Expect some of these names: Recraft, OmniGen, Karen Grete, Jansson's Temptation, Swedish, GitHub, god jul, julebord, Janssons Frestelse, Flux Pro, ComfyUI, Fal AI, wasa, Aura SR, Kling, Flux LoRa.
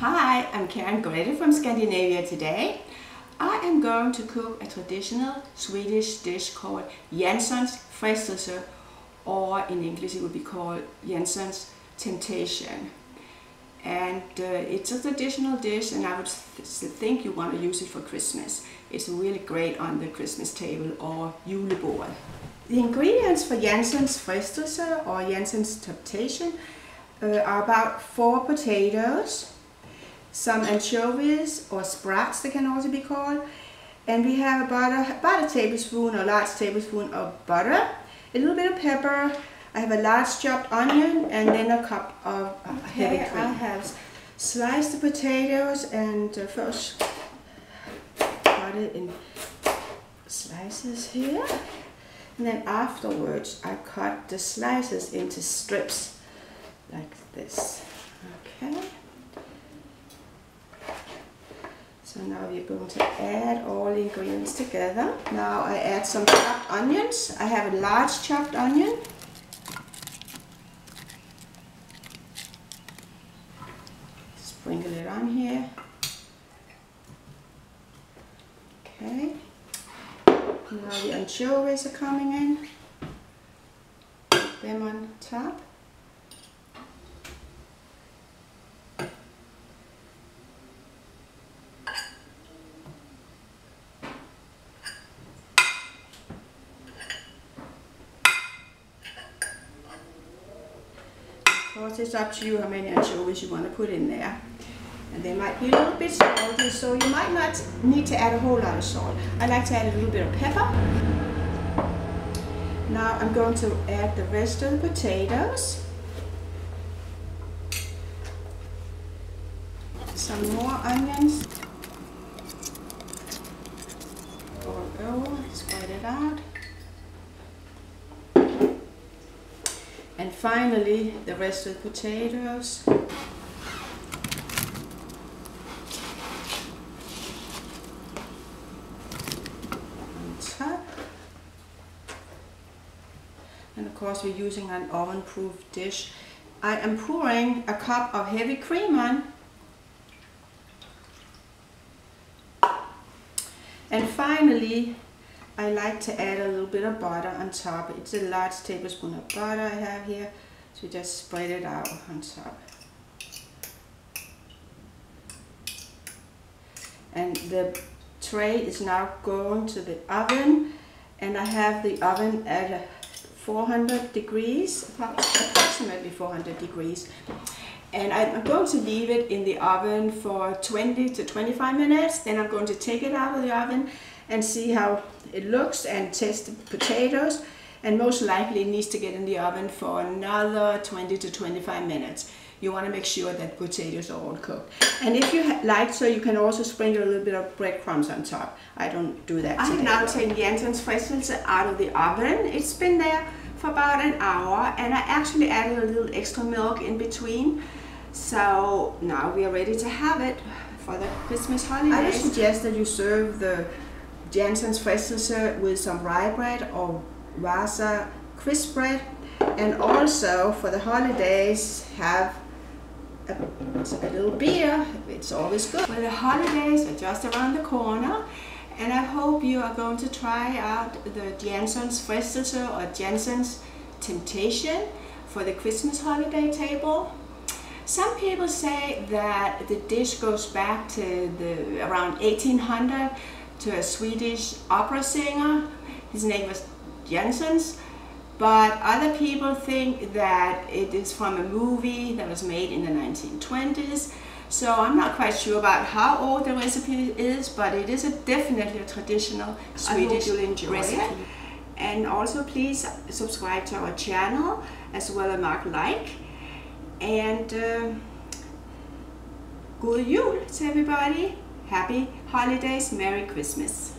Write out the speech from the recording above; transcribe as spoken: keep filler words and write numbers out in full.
Hi, I'm Karen Grete from Scandinavia today. I am going to cook a traditional Swedish dish called Jansson's frestelse, or in English it would be called Jansson's Temptation. And uh, it's a traditional dish, and I would th think you want to use it for Christmas. It's really great on the Christmas table or julebord. The ingredients for Jansson's frestelse or Jansson's Temptation uh, are about four potatoes, some anchovies or sprats, they can also be called, and we have about a, about a tablespoon or large tablespoon of butter, a little bit of pepper. I have a large chopped onion and then a cup of heavy cream. I have sliced the potatoes and uh, first cut it in slices here, and then afterwards I cut the slices into strips like this. Okay. So now we're going to add all the ingredients together. Now I add some chopped onions. I have a large chopped onion. Sprinkle it on here. Okay. Now the anchovies are coming in. Put them on top. It's up to you how many anchovies you want to put in there, and they might be a little bit salty, so you might not need to add a whole lot of salt. I like to add a little bit of pepper. Now I'm going to add the rest of the potatoes, some more onions, all over, spread it out. And finally, the rest of the potatoes. On top. And of course, we're using an oven-proof dish. I am pouring a cup of heavy cream on. And finally, I like to add a little bit of butter on top. It's a large tablespoon of butter I have here, so just spread it out on top. And the tray is now going to the oven, and I have the oven at four hundred degrees, approximately four hundred degrees. And I'm going to leave it in the oven for twenty to twenty-five minutes. Then I'm going to take it out of the oven and see how it looks and test the potatoes, and most likely it needs to get in the oven for another twenty to twenty-five minutes. You want to make sure that potatoes are all cooked. And if you like, so you can also sprinkle a little bit of breadcrumbs on top. I don't do that today. I have now taken Jansson's frestelse out of the oven. It's been there for about an hour, and I actually added a little extra milk in between. So now we are ready to have it for the Christmas holidays. I would suggest that you serve the Jansson's frestelse with some rye bread or wasa crisp bread, and also for the holidays have a, a little beer. It's always good. Well, the holidays are just around the corner, and I hope you are going to try out the Jansson's frestelse or Jansson's Temptation for the Christmas holiday table. Some people say that the dish goes back to the around eighteen hundred to a Swedish opera singer. His name was Jansson's. But other people think that it is from a movie that was made in the nineteen twenties. So I'm not quite sure about how old the recipe is, but it is a definitely a traditional Swedish recipe. It. And also please subscribe to our channel, as well as mark like. And uh, good jul to everybody. Happy holidays, Merry Christmas.